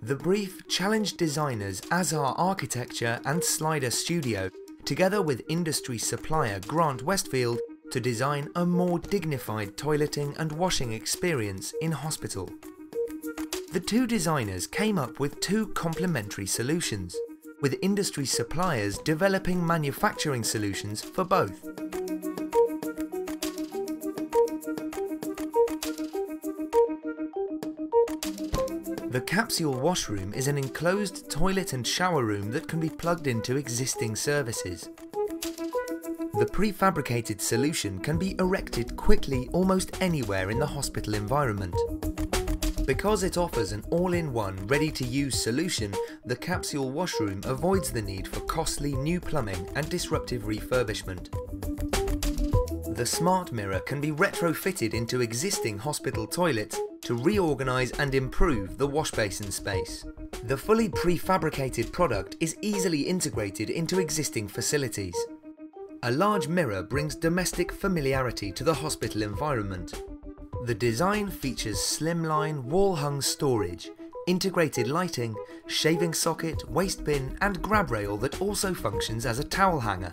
The brief challenged designers Azhar Architecture and Slider Studio, together with industry supplier Grant Westfield, to design a more dignified toileting and washing experience in hospital. The two designers came up with two complementary solutions, with industry suppliers developing manufacturing solutions for both. The Capsule Washroom is an enclosed toilet and shower room that can be plugged into existing services. The prefabricated solution can be erected quickly almost anywhere in the hospital environment. Because it offers an all-in-one, ready-to-use solution, the Capsule Washroom avoids the need for costly new plumbing and disruptive refurbishment. The Smart Mirror can be retrofitted into existing hospital toilets to reorganise and improve the washbasin space. The fully prefabricated product is easily integrated into existing facilities. A large mirror brings domestic familiarity to the hospital environment. The design features slimline, wall-hung storage, integrated lighting, shaving socket, waste bin and grab rail that also functions as a towel hanger.